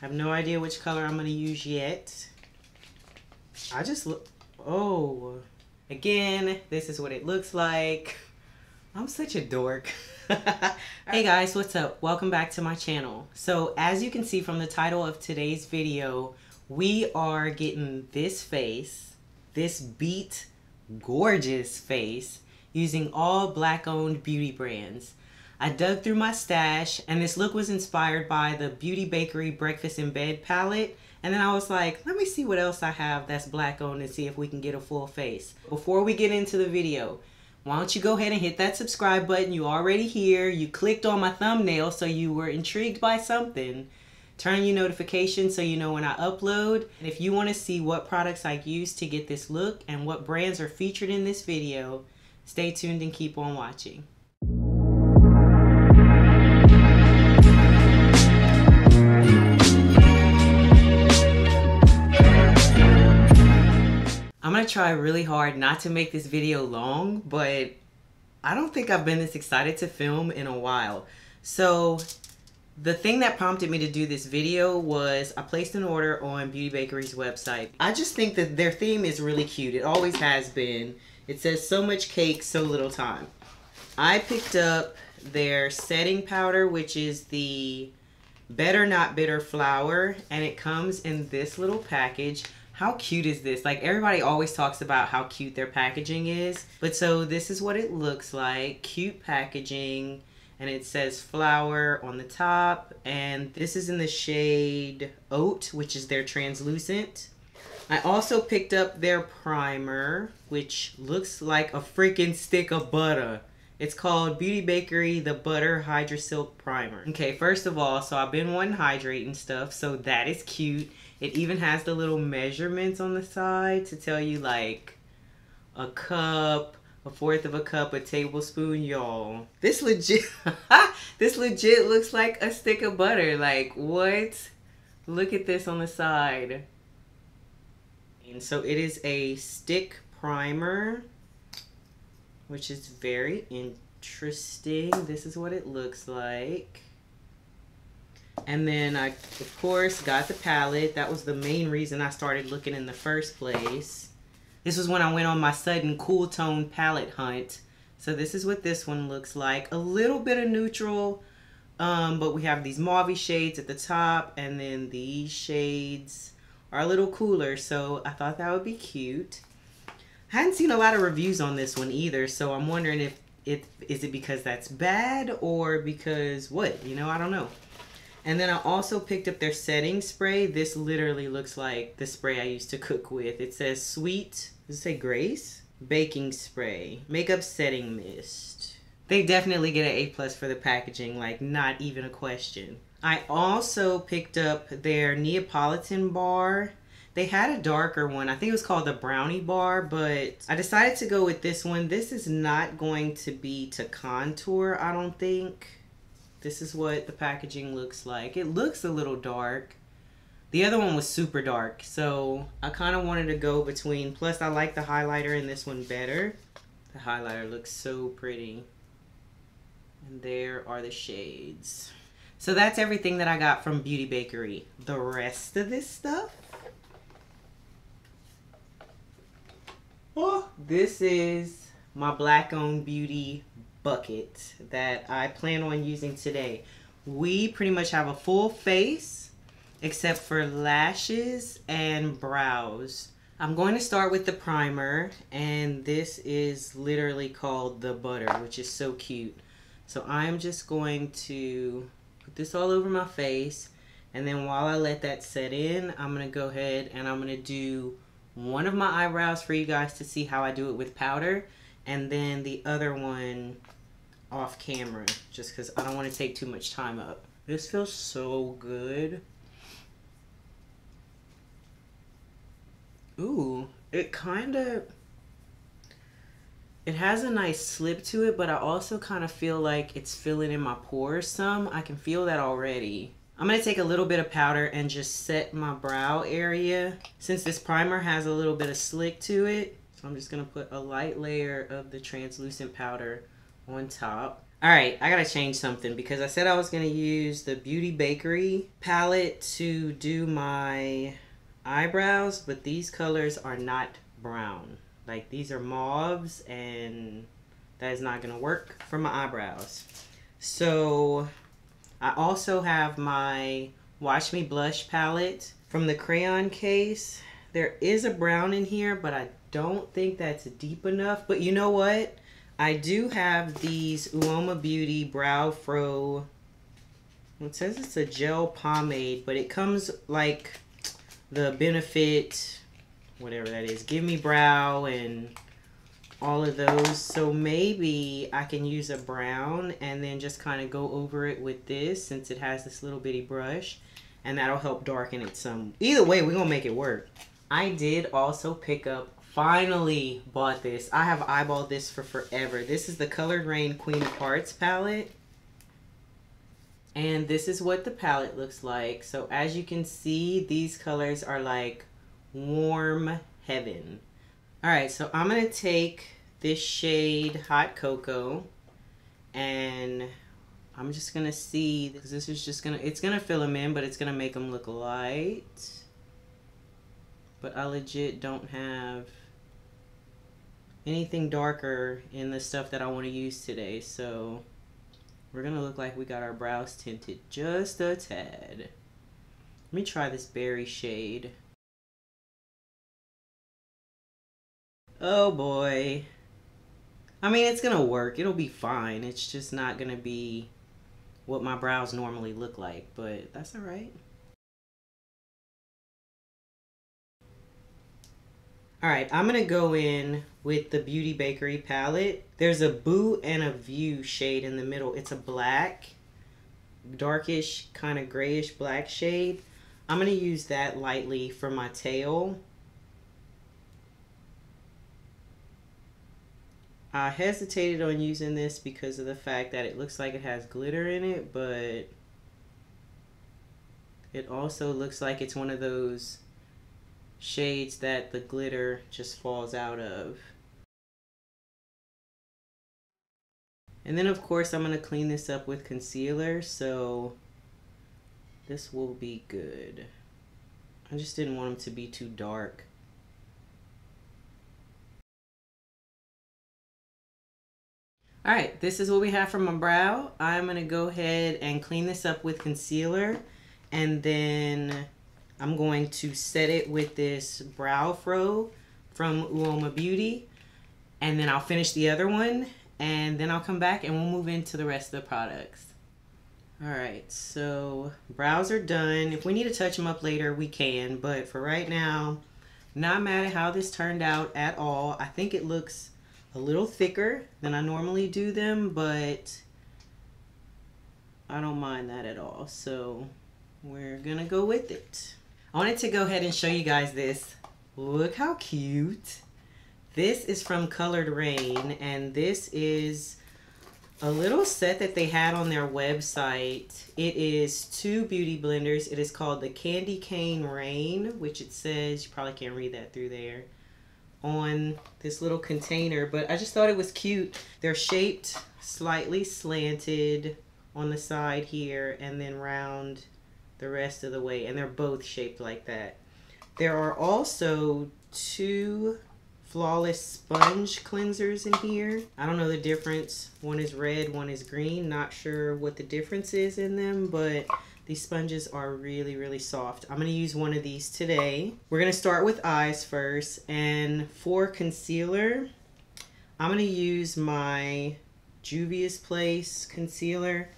I have no idea which color I'm going to use yet. I just look, oh, again, this is what it looks like. I'm such a dork. Hey guys, what's up? Welcome back to my channel. So as you can see from the title of today's video, we are getting this face, this beet gorgeous face, using all black owned beauty brands. I dug through my stash and this look was inspired by the Beauty Bakerie Breakfast in Bed Palette. And then I was like, let me see what else I have that's black owned and see if we can get a full face. Before we get into the video, why don't you go ahead and hit that subscribe button? You're already here. You clicked on my thumbnail, so you were intrigued by something. Turn your notifications so you know when I upload. And if you want to see what products I use to get this look and what brands are featured in this video, stay tuned and keep on watching. I'm gonna try really hard not to make this video long, but I don't think I've been this excited to film in a while. So the thing that prompted me to do this video was I placed an order on Beauty Bakerie's website. I just think that their theme is really cute. It always has been. It says so much cake, so little time. I picked up their setting powder, which is the Better Not Bitter Flour, and it comes in this little package. How cute is this? Like, everybody always talks about how cute their packaging is. But so this is what it looks like. Cute packaging. And it says flour on the top. And this is in the shade Oat, which is their translucent. I also picked up their primer, which looks like a freaking stick of butter. It's called Beauty Bakerie The Butter Hydra Silk Primer. Okay, first of all, so I've been wanting hydrating stuff, so that is cute. It even has the little measurements on the side to tell you, like, a cup, a fourth of a cup, a tablespoon, y'all. This legit, this legit looks like a stick of butter. Like, what? Look at this on the side. And so it is a stick primer, which is very interesting. This is what it looks like. And then I, of course, got the palette. That was the main reason I started looking in the first place. This was when I went on my sudden cool tone palette hunt. So this is what this one looks like. A little bit of neutral, but we have these mauve shades at the top, and then these shades are a little cooler. So I thought that would be cute. I hadn't seen a lot of reviews on this one either, so I'm wondering if is it because that's bad or because what? You know, I don't know. And then I also picked up their setting spray. This literally looks like the spray I used to cook with. It says Sweet, does it say Grace? Baking Spray, Makeup Setting Mist. They definitely get an A+ for the packaging, like, not even a question. I also picked up their Neapolitan Bar. They had a darker one. I think it was called the Brownie Bar, but I decided to go with this one. This is not going to be to contour, I don't think. This is what the packaging looks like. It looks a little dark. The other one was super dark, so I kind of wanted to go between. Plus, I like the highlighter in this one better. The highlighter looks so pretty. And there are the shades. So that's everything that I got from Beauty Bakerie. The rest of this stuff, oh, this is my black owned beauty bucket that I plan on using today. We pretty much have a full face except for lashes and brows. I'm going to start with the primer, and this is literally called the Butter, which is so cute. So I'm just going to put this all over my face, and then while I let that set in, I'm going to go ahead and I'm going to do one of my eyebrows for you guys to see how I do it with powder, and then the other one off camera, just because I don't want to take too much time up. This feels so good. Ooh, it kind of, it has a nice slip to it, but I also kind of feel like it's filling in my pores some. I can feel that already. I'm going to take a little bit of powder and just set my brow area. Since this primer has a little bit of slick to it, so I'm just going to put a light layer of the translucent powder on top. Alright, I gotta change something because I said I was gonna use the Beauty Bakerie palette to do my eyebrows, but these colors are not brown. Like, these are mauves, and that is not gonna work for my eyebrows. So I also have my Watch Me Blush palette from the crayon case. There is a brown in here, but I don't think that's deep enough. But you know what? I do have these Uoma Beauty Brow Fro. It says it's a gel pomade, but it comes like the Benefit, whatever that is, Give Me Brow and all of those. So maybe I can use a brown and then just kind of go over it with this, since it has this little bitty brush, and that'll help darken it some. Either way, we're gonna make it work. I did also pick up, finally bought this. I have eyeballed this for forever. This is the Coloured Raine Queen of Hearts palette. And this is what the palette looks like. So as you can see, these colors are like warm heaven. All right, so I'm gonna take this shade Hot Cocoa, and I'm just gonna see, because this is just gonna, it's gonna fill them in, but it's gonna make them look light. But I legit don't have anything darker in the stuff that I want to use today, so we're gonna look like we got our brows tinted just a tad. Let me try this berry shade. Oh boy. I mean, it's gonna work, it'll be fine. It's just not gonna be what my brows normally look like, but that's all right. All right, I'm gonna go in with the Beauty Bakerie palette. There's a Boo and a View shade in the middle. It's a black, darkish, kind of grayish black shade. I'm gonna use that lightly for my tail. I hesitated on using this because of the fact that it looks like it has glitter in it, but it also looks like it's one of those shades that the glitter just falls out of. And then of course I'm going to clean this up with concealer, so this will be good. I just didn't want them to be too dark. Alright, this is what we have for my brow. I'm going to go ahead and clean this up with concealer, and then I'm going to set it with this Brow Fro from Uoma Beauty, and then I'll finish the other one, and then I'll come back and we'll move into the rest of the products. All right, so brows are done. If we need to touch them up later, we can, but for right now, not mad at how this turned out at all. I think it looks a little thicker than I normally do them, but I don't mind that at all, so we're gonna go with it. I wanted to go ahead and show you guys this. Look how cute. This is from Coloured Raine, and this is a little set that they had on their website. It is 2 beauty blenders. It is called the Candy Cane Raine, which it says, you probably can't read that through there, on this little container, but I just thought it was cute. They're shaped slightly slanted on the side here and then round the rest of the way, and they're both shaped like that. There are also 2 flawless sponge cleansers in here. I don't know the difference. One is red, one is green. Not sure what the difference is in them, but these sponges are really, really soft. I'm gonna use one of these today. We're gonna start with eyes first, and for concealer, I'm gonna use my Juvia's Place concealer.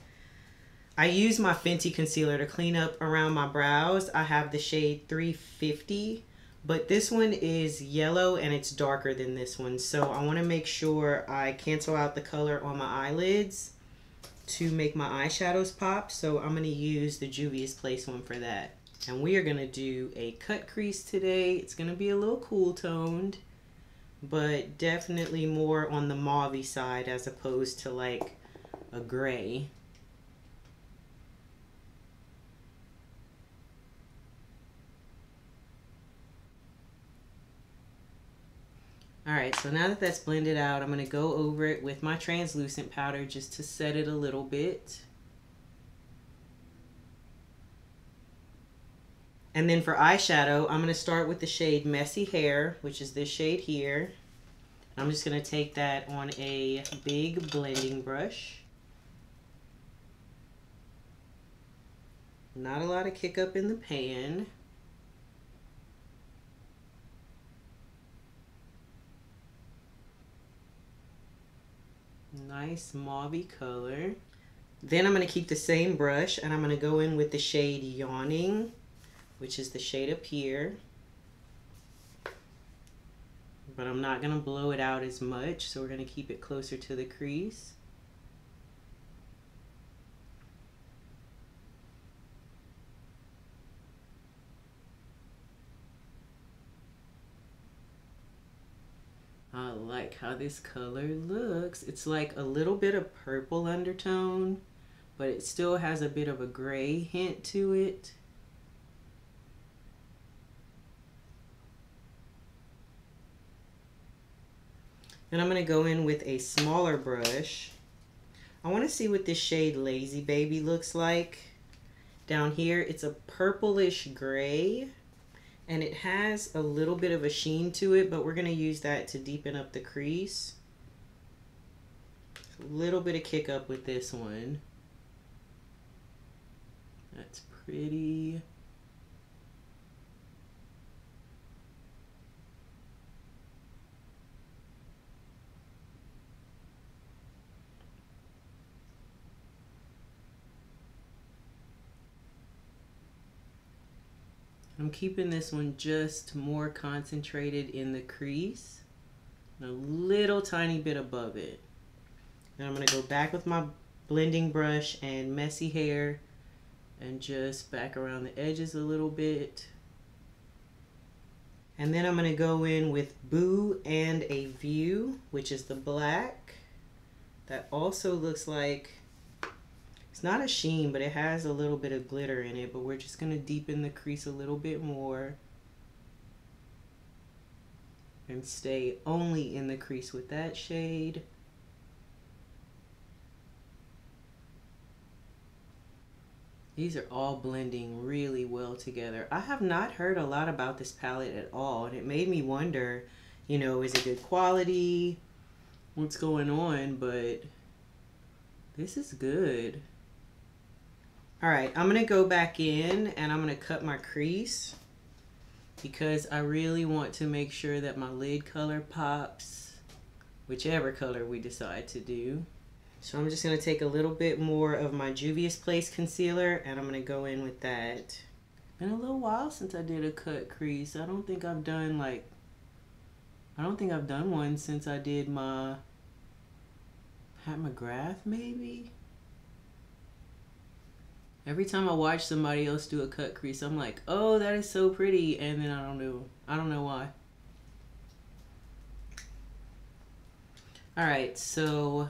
I use my Fenty concealer to clean up around my brows. I have the shade 350, but this one is yellow and it's darker than this one. So I want to make sure I cancel out the color on my eyelids to make my eyeshadows pop. So I'm going to use the Juvia's Place one for that. And we are going to do a cut crease today. It's going to be a little cool toned, but definitely more on the mauve-y side as opposed to like a gray. All right, so now that that's blended out, I'm going to go over it with my translucent powder just to set it a little bit. And then for eyeshadow, I'm going to start with the shade Messy Hair, which is this shade here. I'm just going to take that on a big blending brush. Not a lot of kick up in the pan. Nice mauvey color. Then I'm going to keep the same brush and I'm going to go in with the shade Yawning, which is the shade up here. But I'm not going to blow it out as much, so we're going to keep it closer to the crease. I like how this color looks. It's like a little bit of purple undertone, but it still has a bit of a gray hint to it. And I'm going to go in with a smaller brush. I want to see what this shade Lazy Baby looks like. Down here, it's a purplish gray, and it has a little bit of a sheen to it, but we're going to use that to deepen up the crease. A little bit of kick up with this one. That's pretty. I'm keeping this one just more concentrated in the crease and a little tiny bit above it. Then I'm going to go back with my blending brush and Messy Hair and just back around the edges a little bit. And then I'm going to go in with Boo and a View, which is the black. That also looks like it's not a sheen, but it has a little bit of glitter in it, but we're just going to deepen the crease a little bit more and stay only in the crease with that shade. These are all blending really well together. I have not heard a lot about this palette at all, and it made me wonder, you know, is it good quality? What's going on? But this is good. All right, I'm gonna go back in and I'm gonna cut my crease because I really want to make sure that my lid color pops, whichever color we decide to do. So I'm just gonna take a little bit more of my Juvia's Place concealer and I'm gonna go in with that. Been a little while since I did a cut crease. I don't think I've done one since I did my Pat McGrath, maybe? Every time I watch somebody else do a cut crease, I'm like, oh, that is so pretty. And then I don't know why. All right, so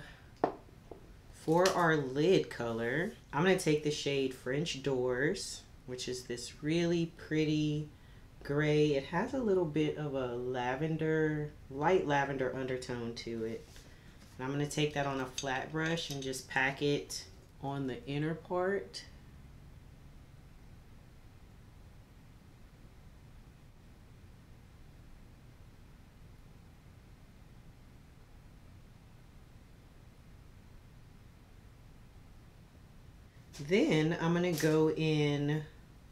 for our lid color, I'm gonna take the shade French Doors, which is this really pretty gray. It has a little bit of a lavender, light lavender undertone to it. And I'm gonna take that on a flat brush and just pack it on the inner part. Then I'm gonna go in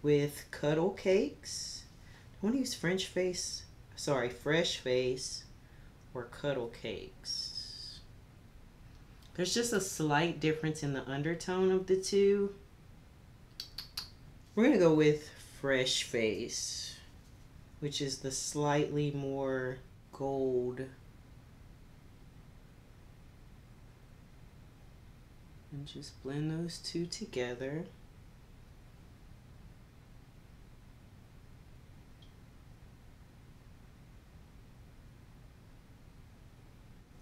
with Cuddle Cakes. I wanna use Fresh Face or Cuddle Cakes. There's just a slight difference in the undertone of the two. We're gonna go with Fresh Face, which is the slightly more gold. And just blend those two together.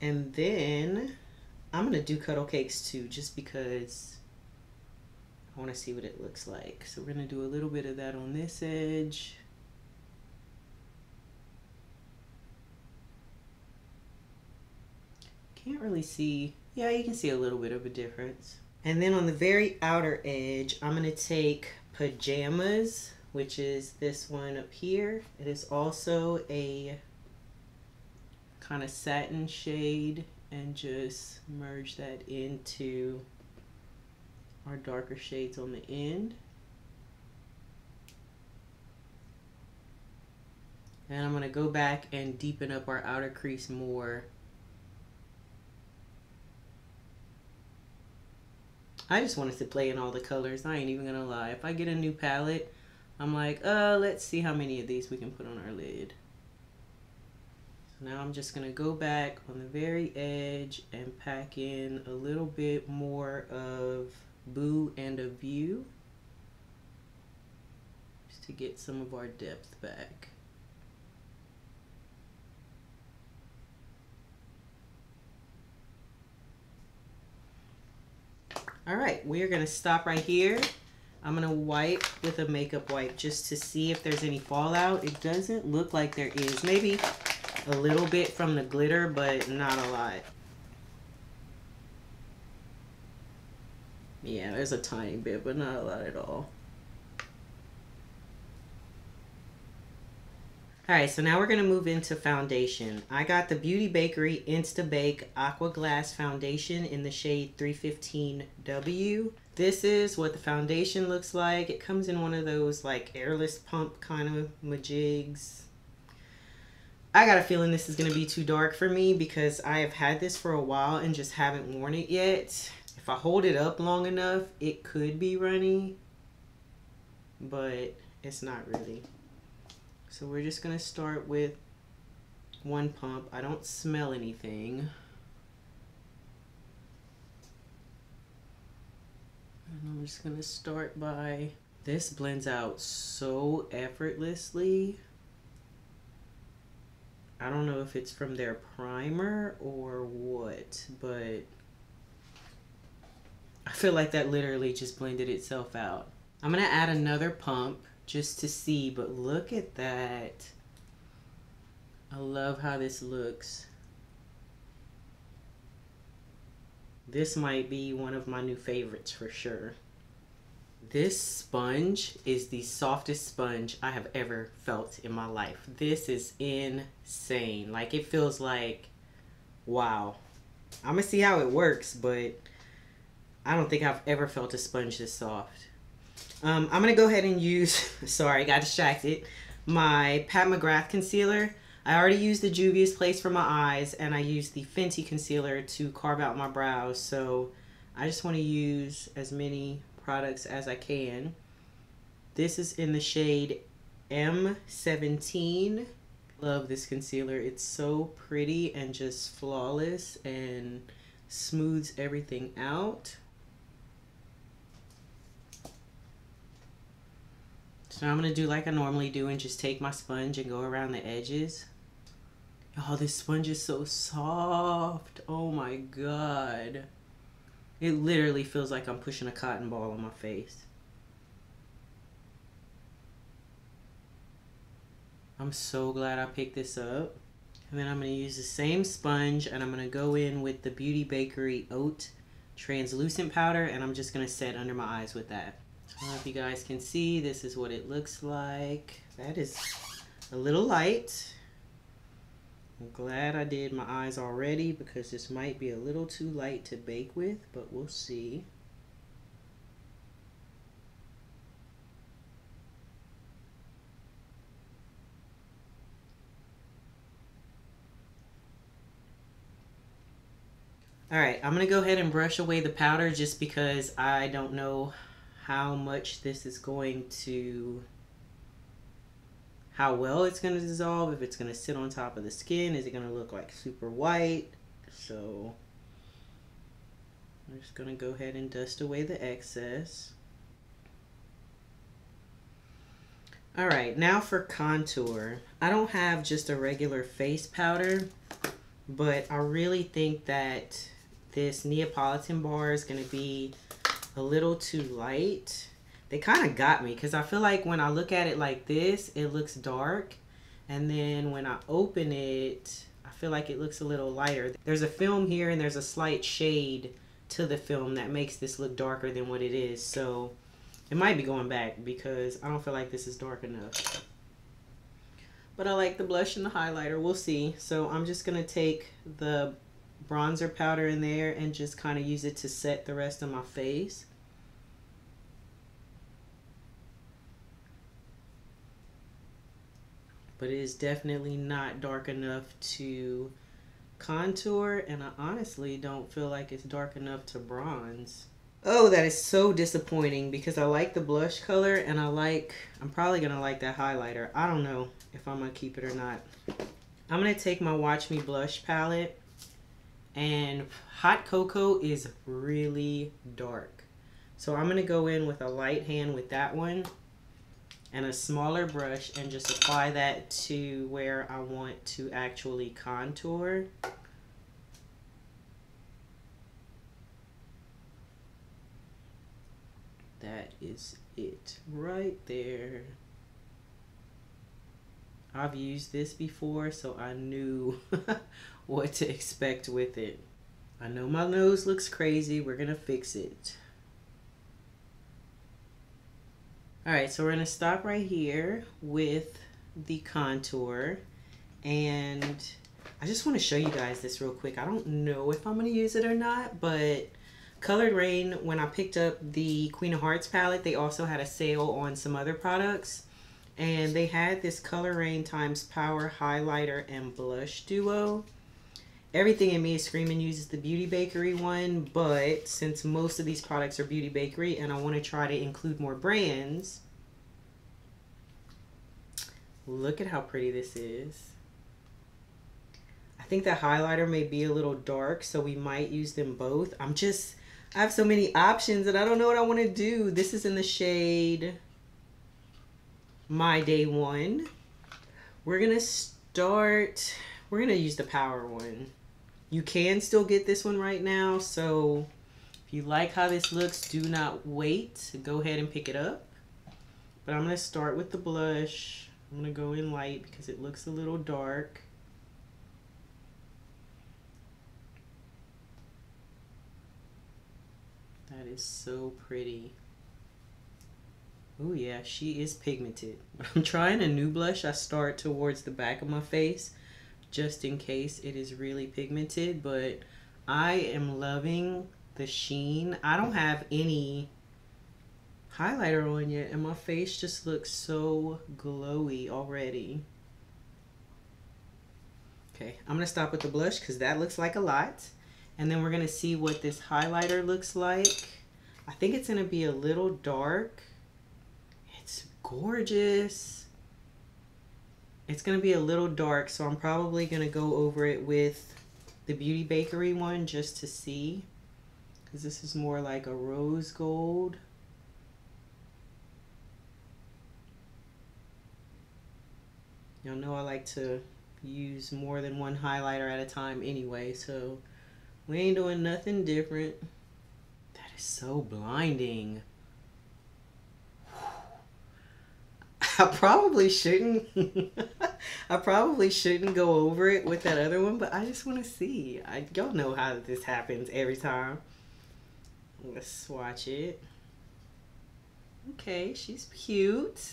And then I'm gonna do Cuddle Cakes too, just because I wanna see what it looks like. So we're gonna do a little bit of that on this edge. Can't really see. Yeah, you can see a little bit of a difference. And then on the very outer edge, I'm going to take Pajamas, which is this one up here. It is also a kind of satin shade, and just merge that into our darker shades on the end. And I'm going to go back and deepen up our outer crease more. I just wanted to play in all the colors. I ain't even going to lie. If I get a new palette, I'm like, let's see how many of these we can put on our lid. So now I'm just going to go back on the very edge and pack in a little bit more of Boo and a View, just to get some of our depth back. All right, we're gonna stop right here. I'm gonna wipe with a makeup wipe just to see if there's any fallout. It doesn't look like there is. Maybe a little bit from the glitter, but not a lot. Yeah, there's a tiny bit, but not a lot at all. All right, so now we're gonna move into foundation. I got the Beauty Bakerie INSTABAKE AQUA Glass Foundation in the shade 315W. This is what the foundation looks like. It comes in one of those like airless pump kind of majigs. I got a feeling this is gonna be too dark for me because I have had this for a while and just haven't worn it yet. If I hold it up long enough, it could be runny, but it's not really. So we're just gonna start with one pump. I don't smell anything. And I'm just gonna start by, this blends out so effortlessly. I don't know if it's from their primer or what, but I feel like that literally just blended itself out. I'm gonna add another pump just to see, but look at that. I love how this looks. This might be one of my new favorites for sure. This sponge is the softest sponge I have ever felt in my life. This is insane. Like, it feels like, wow. I'm gonna see how it works, but I don't think I've ever felt a sponge this soft. I'm going to go ahead and use, sorry, got distracted, my Pat McGrath concealer. I already used the Juvia's Place for my eyes, and I used the Fenty concealer to carve out my brows. So I just want to use as many products as I can. This is in the shade M17. Love this concealer. It's so pretty and just flawless and smooths everything out. So I'm going to do like I normally do and just take my sponge and go around the edges. Y'all, this sponge is so soft. Oh my God. It literally feels like I'm pushing a cotton ball on my face. I'm so glad I picked this up. And then I'm going to use the same sponge and I'm going to go in with the Beauty Bakerie Oat Translucent Powder, and I'm just going to set under my eyes with that. I don't know if you guys can see, this is what it looks like. That is a little light. I'm glad I did my eyes already because this might be a little too light to bake with, but we'll see. All right, I'm gonna go ahead and brush away the powder just because I don't know how much this is going to, how well it's going to dissolve, if it's going to sit on top of the skin, is it going to look like super white. So I'm just going to go ahead and dust away the excess. All right, now for contour. I don't have just a regular face powder, but I really think that this Neopolitan Bar is going to be a little too light. They kind of got me because I feel like when I look at it like this, it looks dark, and then when I open it, I feel like it looks a little lighter. There's a film here and there's a slight shade to the film that makes this look darker than what it is. So it might be going back because I don't feel like this is dark enough. But I like the blush and the highlighter. We'll see. So I'm just going to take the bronzer powder in there and just kind of use it to set the rest of my face. But it is definitely not dark enough to contour, and I honestly don't feel like it's dark enough to bronze. Oh, that is so disappointing because I like the blush color and I'm probably gonna like that highlighter. I don't know if I'm gonna keep it or not. I'm gonna take my Watch Me Blush palette, and Hot Cocoa is really dark. So I'm gonna go in with a light hand with that one and a smaller brush and just apply that to where I want to actually contour. That is it right there. I've used this before, so I knew what to expect with it. I know my nose looks crazy. We're gonna fix it. All right, so we're gonna stop right here with the contour, and I just wanna show you guys this real quick. I don't know if I'm gonna use it or not, but Coloured Raine, when I picked up the Queen of Hearts palette, they also had a sale on some other products, and they had this Coloured Raine times Power Highlighter and Blush Duo. Everything in me is screaming uses the Beauty Bakery one, but since most of these products are Beauty Bakery and I want to try to include more brands, look at how pretty this is. I think that highlighter may be a little dark, so we might use them both. I have so many options and I don't know what I want to do. This is in the shade My Day One. We're gonna use the Power one. You can still get this one right now, so if you like how this looks, do not wait. Go ahead and pick it up. But I'm gonna start with the blush. I'm gonna go in light because it looks a little dark. That is so pretty. Oh yeah, she is pigmented. When I'm trying a new blush, I start towards the back of my face, just in case it is really pigmented, but I am loving the sheen. I don't have any highlighter on yet, and my face just looks so glowy already. Okay, I'm gonna stop with the blush because that looks like a lot, and then we're gonna see what this highlighter looks like. I think it's gonna be a little dark. It's gorgeous. It's gonna be a little dark, so I'm probably gonna go over it with the Beauty Bakery one just to see, because this is more like a rose gold. Y'all know I like to use more than one highlighter at a time anyway, so we ain't doing nothing different. That is so blinding. I probably shouldn't go over it with that other one, but I just want to see. Y'all know how this happens every time. Let's swatch it. Okay, she's cute.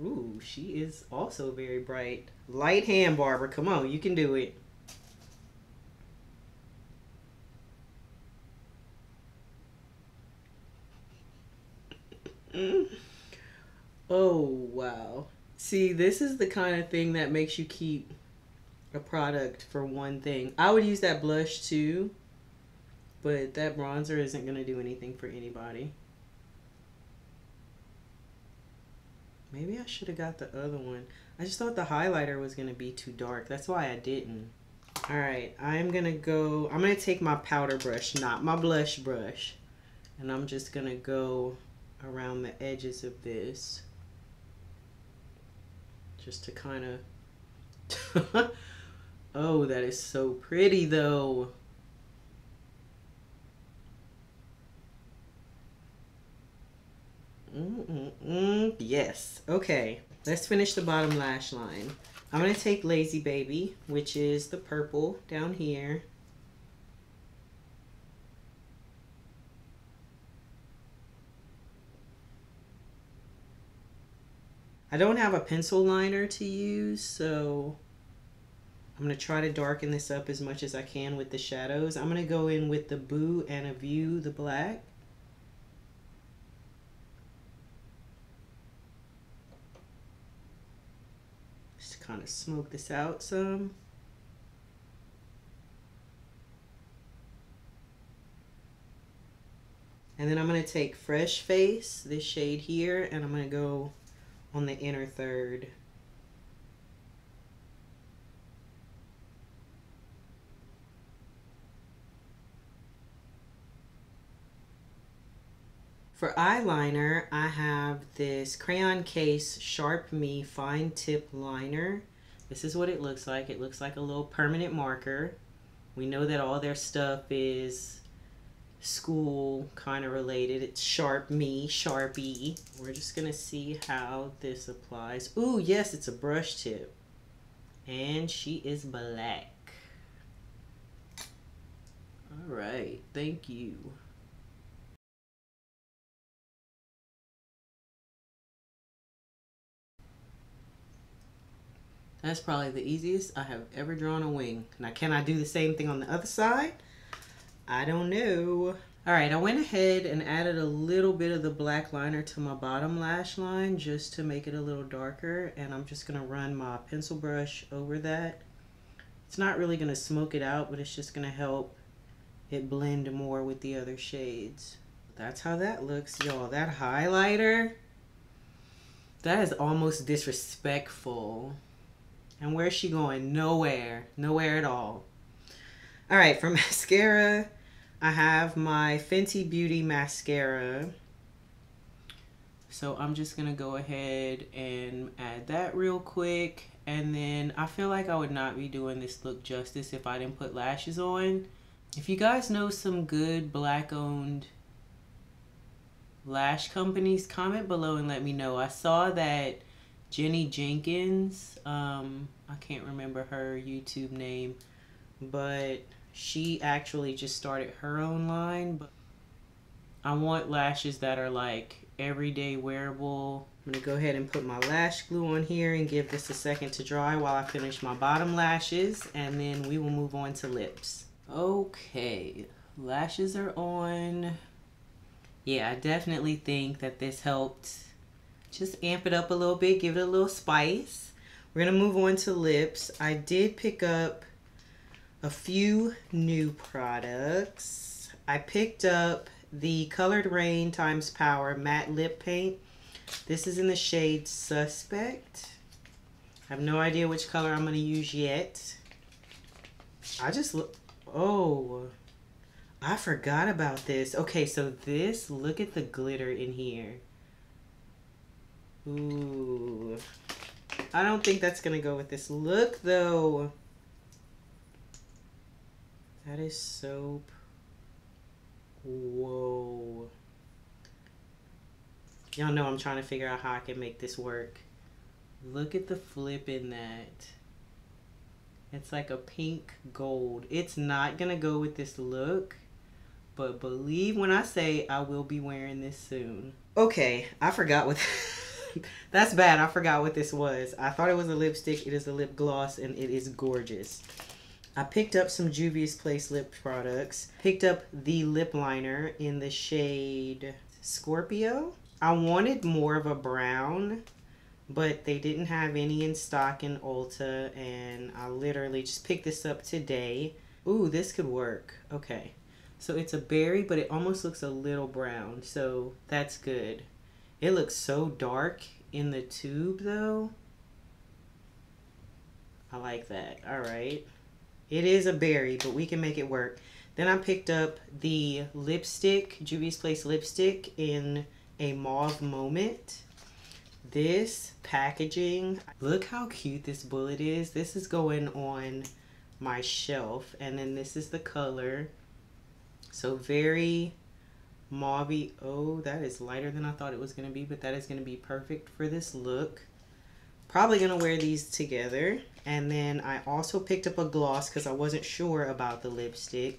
Ooh, she is also very bright. Light hand, Barbara. Come on, you can do it. Oh wow. See, this is the kind of thing that makes you keep a product for one thing. I would use that blush too, but that bronzer isn't going to do anything for anybody. Maybe I should have got the other one. I just thought the highlighter was going to be too dark. That's why I didn't. All right, I'm going to take my powder brush, not my blush brush, and I'm just going to go around the edges of this, just to kind of oh, that is so pretty though. Yes, okay, let's finish the bottom lash line. I'm going to take Lazy Baby, which is the purple down here. I don't have a pencil liner to use, so I'm going to try to darken this up as much as I can with the shadows. I'm going to go in with the Boo and a View, the black. Just to kind of smoke this out some. And then I'm going to take Fresh Face, this shade here, and I'm going to go on the inner third. For eyeliner, I have this Crayon Case Sharpe Me Fine Tip Liner. This is what it looks like. It looks like a little permanent marker. We know that all their stuff is school kind of related. It's Sharpe Me, Sharpie. We're just going to see how this applies. Ooh, yes, it's a brush tip. And she is black. All right, thank you. That's probably the easiest I have ever drawn a wing. Now, can I do the same thing on the other side? I don't know. All right, I went ahead and added a little bit of the black liner to my bottom lash line just to make it a little darker. And I'm just gonna run my pencil brush over that. It's not really gonna smoke it out, but it's just gonna help it blend more with the other shades. That's how that looks, y'all. That highlighter, that is almost disrespectful. And where's she going? Nowhere. Nowhere at all. All right, for mascara, I have my Fenty Beauty mascara. So I'm just going to go ahead and add that real quick. And then I feel like I would not be doing this look justice if I didn't put lashes on. If you guys know some good black-owned lash companies, comment below and let me know. I saw that Jenny Jenkins, I can't remember her YouTube name, but she actually just started her own line. But I want lashes that are like everyday wearable. I'm gonna go ahead and put my lash glue on here and give this a second to dry while I finish my bottom lashes, and then we will move on to lips. Okay, lashes are on. Yeah, I definitely think that this helped just amp it up a little bit, give it a little spice. We're gonna move on to lips. I did pick up a few new products. I picked up the Coloured Raine x Power Matte Lip Paint. This is in the shade Suspect. I have no idea which color I'm gonna use yet. I just look, oh, I forgot about this. Okay, so this, look at the glitter in here. Ooh, I don't think that's gonna go with this look though. That is so, whoa. Y'all know I'm trying to figure out how I can make this work. Look at the flip in that. It's like a pink gold. It's not gonna go with this look, but believe when I say I will be wearing this soon. Okay, I forgot what that's bad. I forgot what this was. I thought it was a lipstick. It is a lip gloss, and it is gorgeous. I picked up some Juvia's Place lip products. Picked up the lip liner in the shade Scorpio. I wanted more of a brown, but they didn't have any in stock in Ulta, and I literally just picked this up today. Ooh, this could work. Okay. So it's a berry, but it almost looks a little brown, so that's good. It looks so dark in the tube though. I like that. All right. It is a berry, but we can make it work. Then I picked up the lipstick, Juvia's Place lipstick in a Mauve Moment. This packaging, look how cute this bullet is. This is going on my shelf, and then this is the color. So very mauvey. Oh, that is lighter than I thought it was going to be, but that is going to be perfect for this look. probably gonna wear these together. And then I also picked up a gloss because I wasn't sure about the lipstick.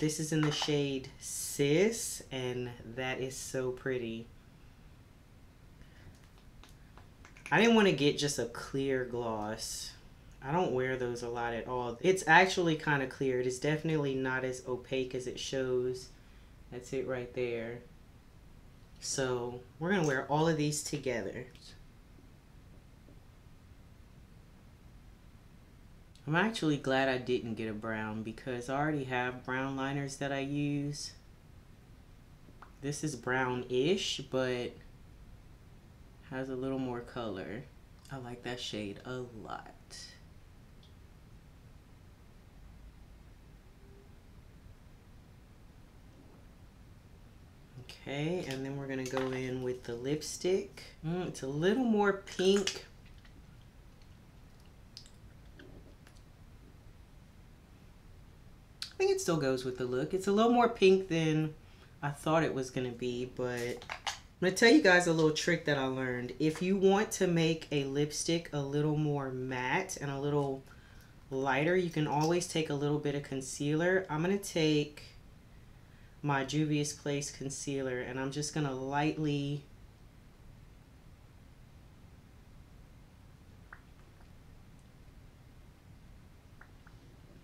This is in the shade Sis, and that is so pretty. I didn't want to get just a clear gloss. I don't wear those a lot at all. It's actually kind of clear. It is definitely not as opaque as it shows. That's it right there. So we're gonna wear all of these together. I'm actually glad I didn't get a brown because I already have brown liners that I use. This is brown-ish, but has a little more color. I like that shade a lot. Okay, and then we're gonna go in with the lipstick. It's a little more pink. I think it still goes with the look. It's a little more pink than I thought it was gonna be, but I'm gonna tell you guys a little trick that I learned. If you want to make a lipstick a little more matte and a little lighter, you can always take a little bit of concealer. I'm gonna take my Juvia's Place concealer and I'm just gonna lightly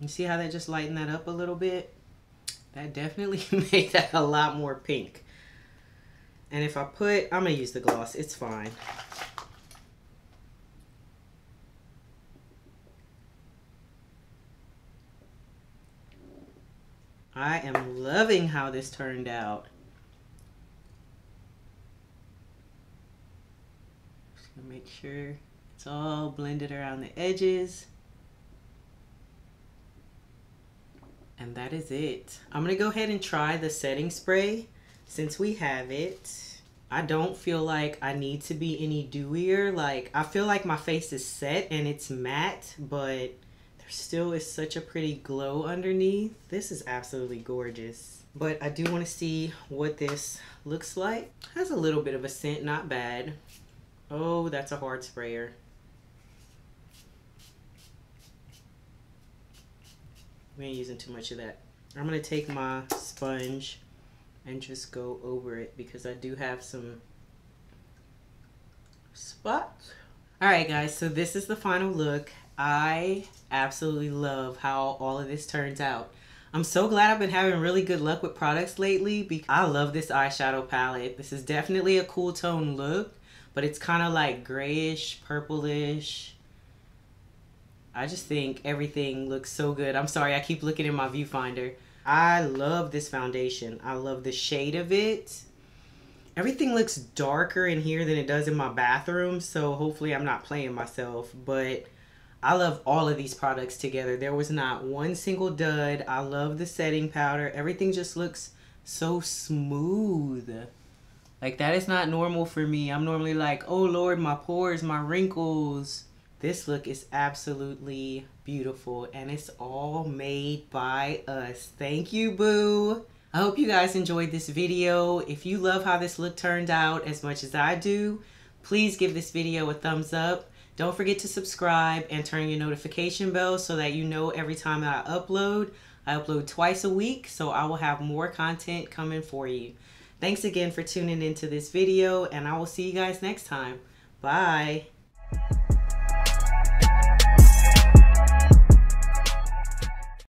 you see how that just lightened that up a little bit? That definitely made that a lot more pink. And if I put, I'm gonna use the gloss, it's fine. I am loving how this turned out. Just gonna make sure it's all blended around the edges. And that is it. I'm gonna go ahead and try the setting spray since we have it. I don't feel like I need to be any dewier. Like, I feel like my face is set and it's matte, but still is such a pretty glow underneath. This is absolutely gorgeous, but I do want to see what this looks like. It has a little bit of a scent, not bad. Oh, that's a hard sprayer. We ain't using too much of that. I'm gonna take my sponge and just go over it because I do have some spots. All right guys, so this is the final look. I absolutely love how all of this turns out. I'm so glad I've been having really good luck with products lately because I love this eyeshadow palette. This is definitely a cool tone look, but it's kind of like grayish, purplish. I just think everything looks so good. I'm sorry, I keep looking in my viewfinder. I love this foundation. I love the shade of it. Everything looks darker in here than it does in my bathroom, so hopefully I'm not playing myself, but I love all of these products together. There was not one single dud. I love the setting powder. Everything just looks so smooth. Like, that is not normal for me. I'm normally like, oh Lord, my pores, my wrinkles. This look is absolutely beautiful and it's all made by us. Thank you, boo. I hope you guys enjoyed this video. If you love how this look turned out as much as I do, please give this video a thumbs up. Don't forget to subscribe and turn your notification bell so that you know every time that I upload. I upload twice a week, so I will have more content coming for you. Thanks again for tuning into this video, and I will see you guys next time. Bye.